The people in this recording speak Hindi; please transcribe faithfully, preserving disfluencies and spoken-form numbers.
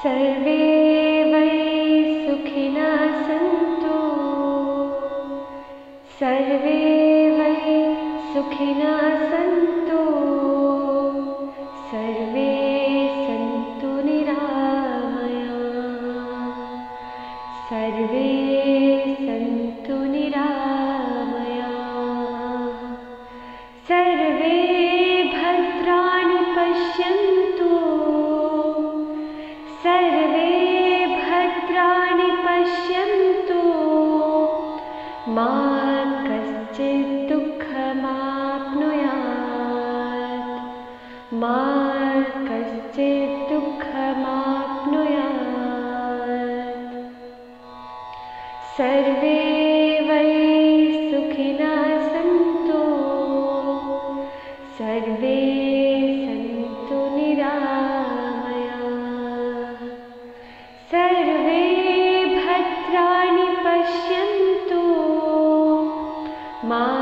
सर्वे वै सुखिना सन्तु, सर्वे वै सुखिना सन्तु, सर्वे सन्तु निरामया, सर्वे सन्तु निरामया। सर्वे भद्राणि पश्यन्तु, सर्वे भद्राणि पश्यन्तु, मा कश्चित् दुःखमाप्नुयात्, मा कश्चित् दुःखमाप्नुयात्। सर्वे वै सुखिना सन्तु, सर्वे सन्तु निरामया, सर्वे भद्राणि पश्यन्तु, मा